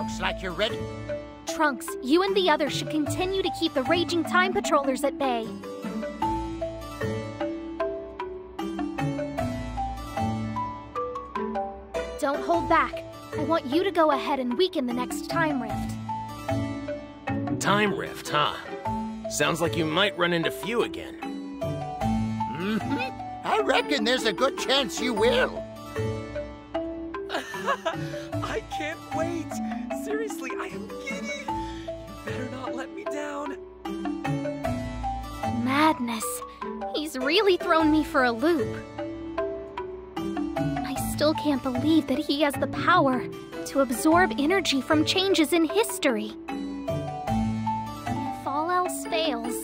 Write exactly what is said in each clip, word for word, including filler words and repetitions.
Looks like you're ready. Trunks, you and the others should continue to keep the raging time patrollers at bay. Don't hold back. I want you to go ahead and weaken the next time rift. Time rift, huh? Sounds like you might run into Fue again. Mm-hmm. I reckon there's a good chance you will. I can't wait. Seriously, I am giddy. You better not let me down. Madness. He's really thrown me for a loop. I still can't believe that he has the power to absorb energy from changes in history. If all else fails,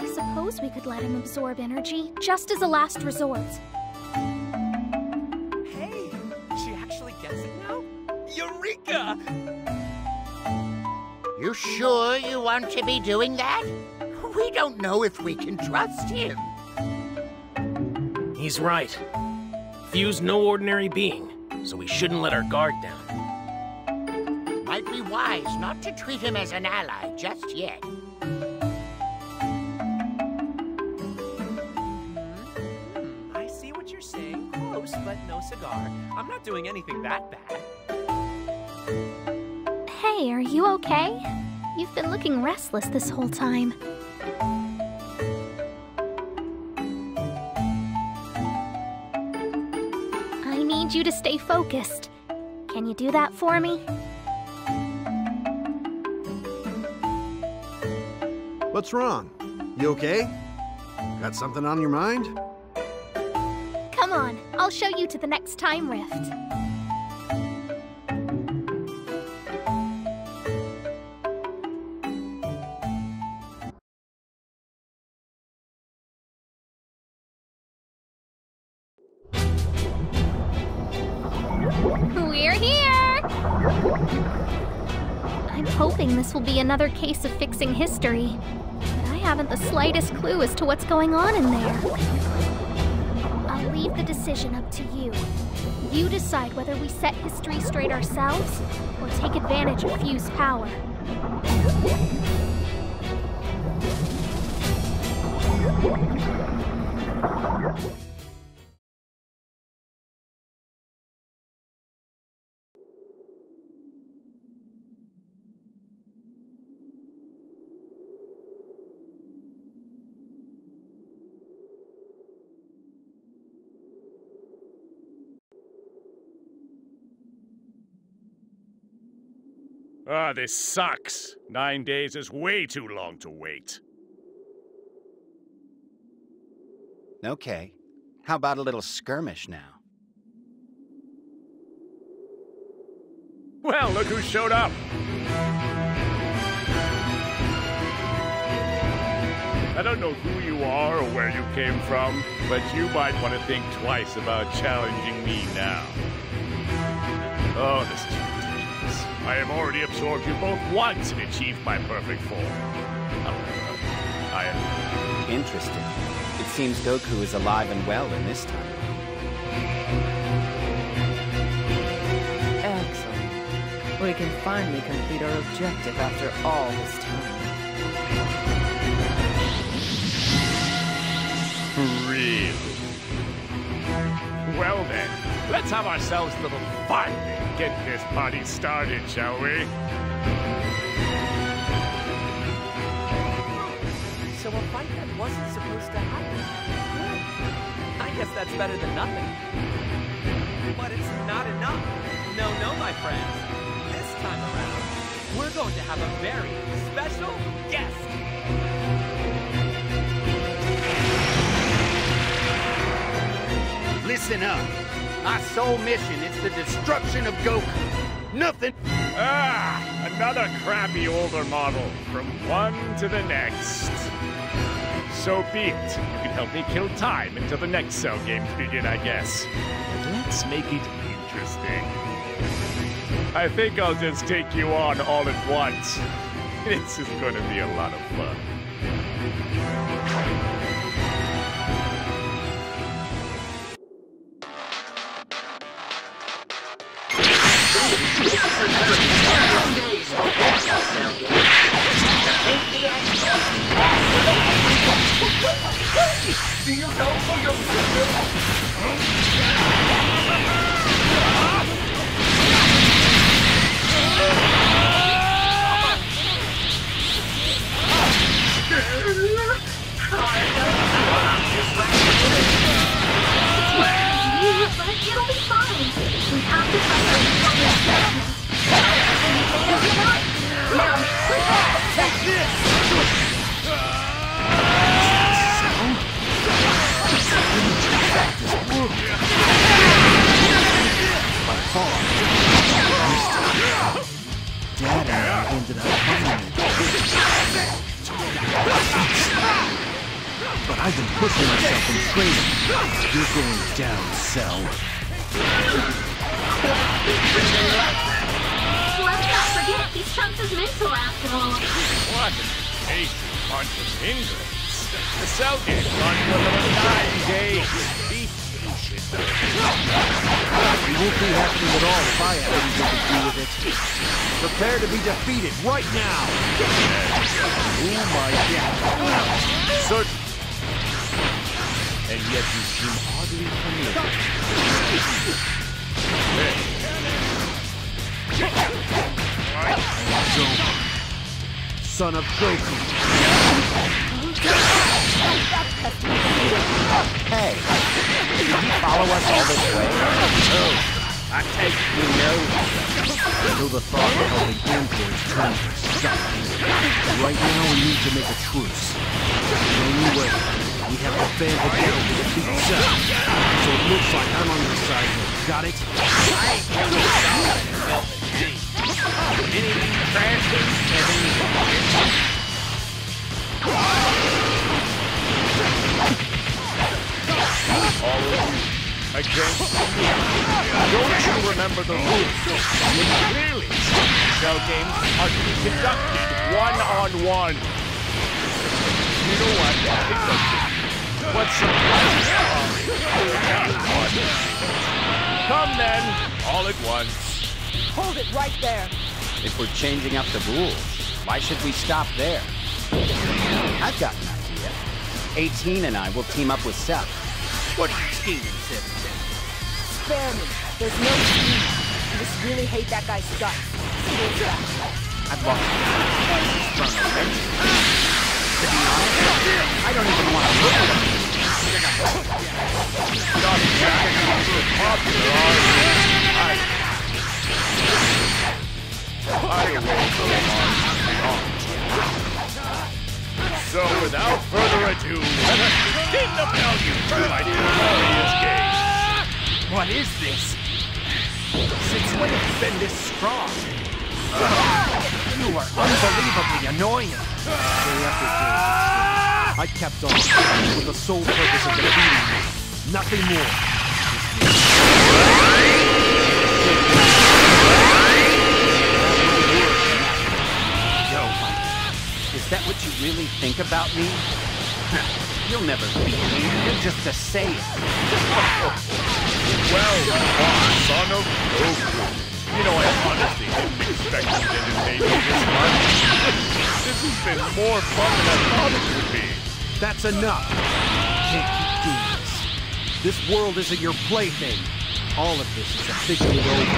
I suppose we could let him absorb energy just as a last resort. Hey, she actually gets it now? Eureka! You sure you want to be doing that? We don't know if we can trust him. He's right. Fue's no ordinary being, so we shouldn't let our guard down. Might be wise not to treat him as an ally just yet. Mm-hmm. I see what you're saying. Close, but no cigar. I'm not doing anything that bad. Hey, are you okay? You've been looking restless this whole time. I need you to stay focused. Can you do that for me? What's wrong? You okay? Got something on your mind? Come on, I'll show you to the next time rift. We're here! I'm hoping this will be another case of fixing history. But I haven't the slightest clue as to what's going on in there. I'll leave the decision up to you. You decide whether we set history straight ourselves, or take advantage of Fue's power. Ah, this sucks. Nine days is way too long to wait. Okay. How about a little skirmish now? Well, look who showed up! I don't know who you are or where you came from, but you might want to think twice about challenging me now. Oh, this is ridiculous. I have already absorbed you both once and achieved my perfect form. However, I am... Interesting. It seems Goku is alive and well in this time. Excellent. We can finally complete our objective after all this time. Really? Well then, let's have ourselves a little fun. Get this party started, shall we? So a fight that wasn't supposed to happen. I guess that's better than nothing. But it's not enough. No, no, my friends. This time around, we're going to have a very special guest. Listen up. Our sole mission is the destruction of Goku. Nothing... Ah! Another crappy older model. From one to the next. So be it. You can help me kill time until the next Cell games begin, I guess. But let's make it interesting. I think I'll just take you on all at once. This is going to be a lot of fun. Let's go. Do you know who you're It'll be fine. We have to But I've been pushing myself in training. You're going down, Cell. Let's not forget he's Trunks' mentor after all. What an amazing bunch of English. The Cell can't run for the nine days. Beat you shit though. We won't be happy at all if I have anything to do with it. Prepare to be defeated right now. Oh my god. Search. And yet you seem oddly familiar. Son of Goku. Hey, did you follow us all this way? No, I take you know. Until the thought of holding androids trying to stop me. Right now we need to make a truce. The only way. We have to fan the girl to defeat Cell. So it looks like I'm on your side here. Got it? I ain't coming down and helping me. Anything faster than anything. All of you against me. Don't you remember the rules? Clearly, Cell games are to be conducted one-on-one. -on -one. You know what? It's okay. What's your Come then, all at once. Hold it right there. If we're changing up the rules, why should we stop there? I've got an idea. eighteen and I will team up with Seth. What are you scheming, Simpson? Spare me. There's no scheming. I just really hate that guy's guts. I've lost from a To be honest, I don't even want to look at him. Not exactly popular, are you? I... I will go on. So, without further ado, let us begin the value to my glorious games. What is this? Since when have you been this strong? You are unbelievably annoying. Day after day, I kept on with the sole purpose of defeating you. Nothing more. Yo, is that what you really think about me? You'll never beat me. You're just a Saiyan. Well, son of Goku. You know, I honestly didn't expect you to entertain me this much. This has been more fun than I thought it would be. That's enough. You can't keep doing this. This world isn't your plaything. All of this is officially over.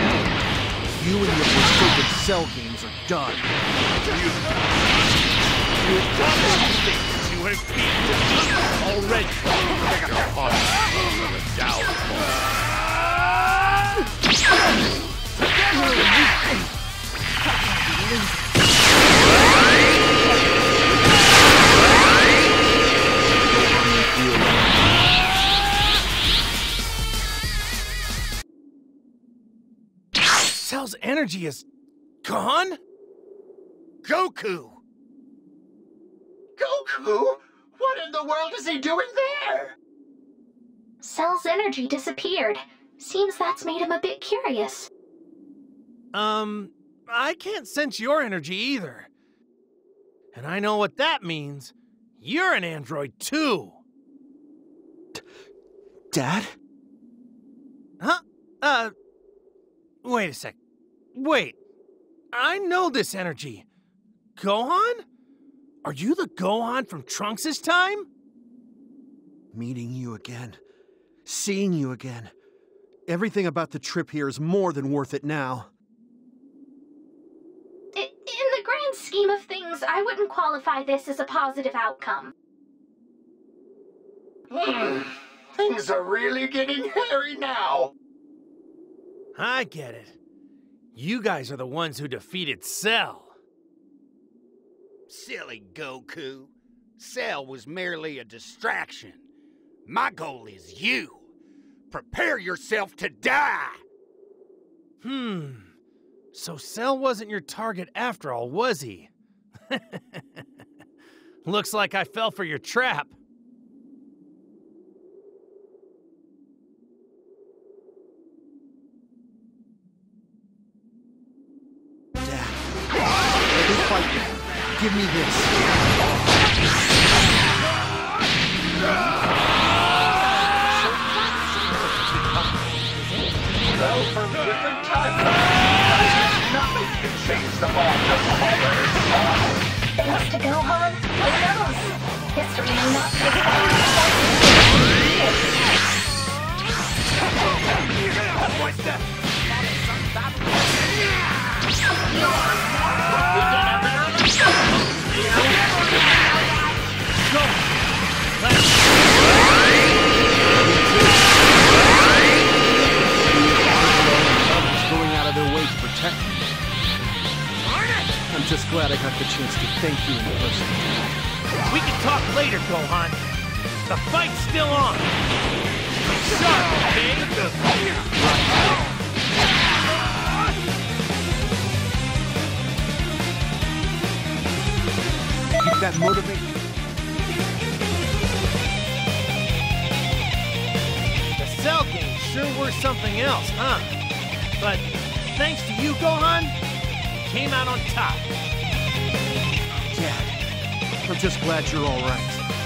You and your stupid Cell games are done. You... You promised things you have beaten already. You're on the downfall. You lose. Cell's energy is gone? Goku! Goku? What in the world is he doing there? Cell's energy disappeared. Seems that's made him a bit curious. Um, I can't sense your energy either. And I know what that means. You're an android too. D- Dad? Huh? Uh, wait a sec. Wait. I know this energy. Gohan? Are you the Gohan from Trunks' time? Meeting you again. Seeing you again. Everything about the trip here is more than worth it now. In the grand scheme of things, I wouldn't qualify this as a positive outcome. Hmm. Things are really getting hairy now. I get it. You guys are the ones who defeated Cell. Silly Goku. Cell was merely a distraction. My goal is you. Prepare yourself to die! Hmm. So Cell wasn't your target after all, was he? Looks like I fell for your trap. Dad. Let me fight you. Give me this. From different time zones, nothing can change the ball, just never stop. Thanks to Gohan, who knows? History may not be the only. You're gonna have one step. That is some battle. You're a man. Go! Let's go! I'm just glad I got the chance to thank you in person. We can talk later, Gohan. The fight's still on. Shut up, baby. Did that motivate you? The Cell games sure were something else, huh? But thanks to you, Gohan, you came out on top. Dad, I'm just glad you're all right.